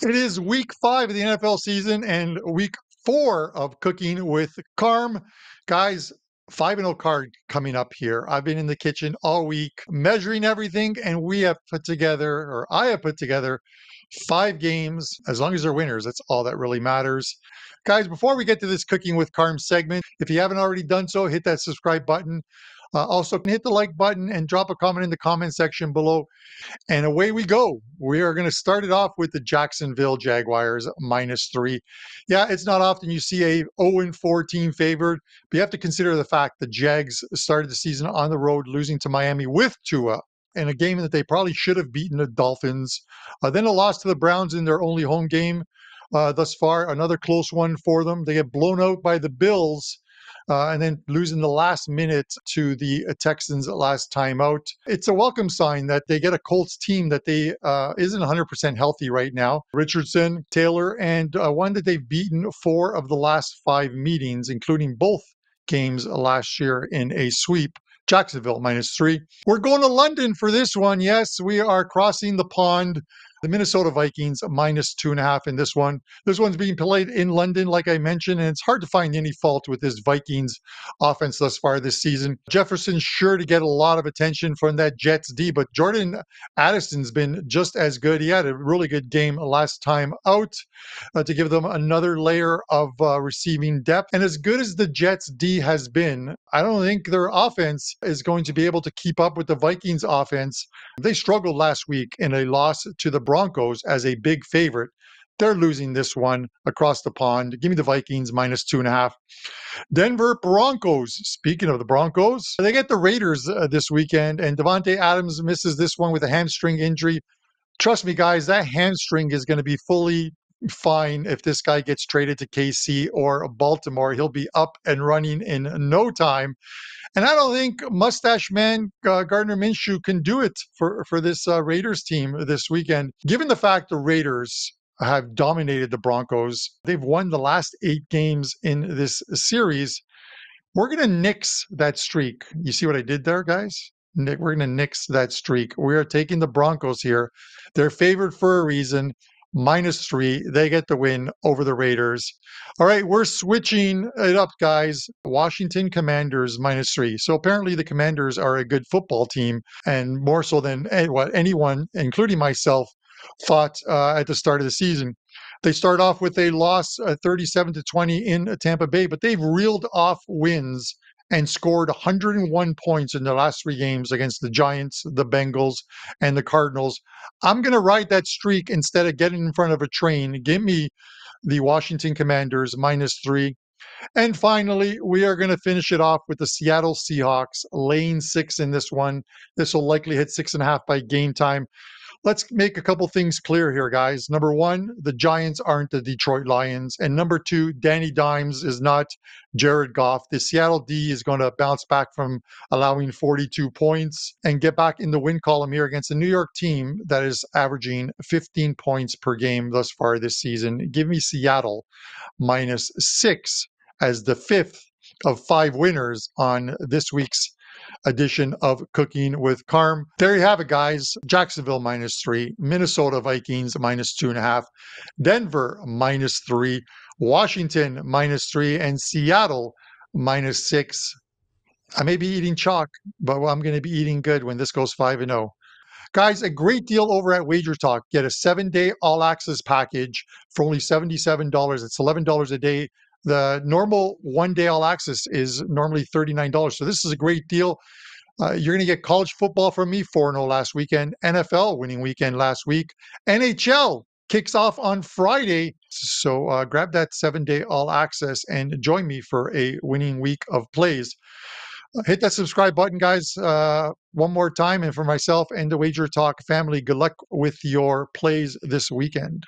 It is week 5 of the NFL season and week 4 of Cooking with Carm. Guys, 5-0 card coming up here. I've been in the kitchen all week measuring everything, and we have put together, or I have put together, 5 games. As long as they're winners, that's all that really matters. Guys, before we get to this Cooking with Carm segment, if you haven't already done so, hit that subscribe button. Also, hit the like button and drop a comment in the comment section below. And away we go. We are going to start it off with the Jacksonville Jaguars -3. Yeah, it's not often you see a 0-4 team favored, but you have to consider the fact the Jags started the season on the road losing to Miami with Tua in a game that they probably should have beaten the Dolphins. Then a loss to the Browns in their only home game thus far. Another close one for them. They get blown out by the Bills. And then losing the last minute to the Texans last time out. It's a welcome sign that they get a Colts team that they isn't 100% healthy right now. Richardson, Taylor, and one that they've beaten 4 of the last 5 meetings, including both games last year in a sweep. Jacksonville -3. We're going to London for this one. Yes, we are crossing the pond. The Minnesota Vikings -2.5 in this one. This one's being played in London, like I mentioned, and it's hard to find any fault with this Vikings offense thus far this season. Jefferson's sure to get a lot of attention from that Jets D, but Jordan Addison's been just as good. He had a really good game last time out to give them another layer of receiving depth. And as good as the Jets D has been, I don't think their offense is going to be able to keep up with the Vikings offense. They struggled last week in a loss to the Broncos as a big favorite. They're losing this one across the pond. Give me the Vikings -2.5. Denver Broncos. Speaking of the Broncos, they get the Raiders this weekend, and DeVonte Adams misses this one with a hamstring injury. Trust me, guys, that hamstring is going to be fully fine. If this guy gets traded to KC or Baltimore, he'll be up and running in no time. And I don't think mustache man Gardner Minshew can do it for this Raiders team this weekend. Given the fact the Raiders have dominated the Broncos, they've won the last 8 games in this series. We're going to nix that streak. You see what I did there, guys? We're going to nix that streak. We are taking the Broncos here. They're favored for a reason. -3. They get the win over the Raiders. All right, we're switching it up, guys. Washington Commanders -3. So apparently the Commanders are a good football team, and more so than what anyone, including myself, thought at the start of the season. They start off with a loss 37-20 in Tampa Bay, but they've reeled off wins and scored 101 points in their last 3 games against the Giants, the Bengals, and the Cardinals. I'm going to ride that streak instead of getting in front of a train. Give me the Washington Commanders -3. And finally, we are going to finish it off with the Seattle Seahawks laying 6 in this one. This will likely hit 6.5 by game time. Let's make a couple things clear here, guys. Number one, the Giants aren't the Detroit Lions. And number two, Danny Dimes is not Jared Goff. The Seattle D is going to bounce back from allowing 42 points and get back in the win column here against a New York team that is averaging 15 points per game thus far this season. Give me Seattle -6 as the 5th of 5 winners on this week's edition of Cooking with Carm. There you have it, guys. Jacksonville -3, Minnesota Vikings -2.5, Denver -3, Washington -3, and Seattle -6. I may be eating chalk, but I'm going to be eating good when this goes 5-0. Guys, a great deal over at Wager Talk. Get a 7-day all-access package for only $77. It's $11 a day. The normal one-day all-access is normally $39, so this is a great deal. You're going to get college football from me, 4-0 last weekend, NFL winning weekend last week, NHL kicks off on Friday, so grab that 7-day all-access and join me for a winning week of plays. Hit that subscribe button, guys, one more time, and for myself and the Wager Talk family, good luck with your plays this weekend.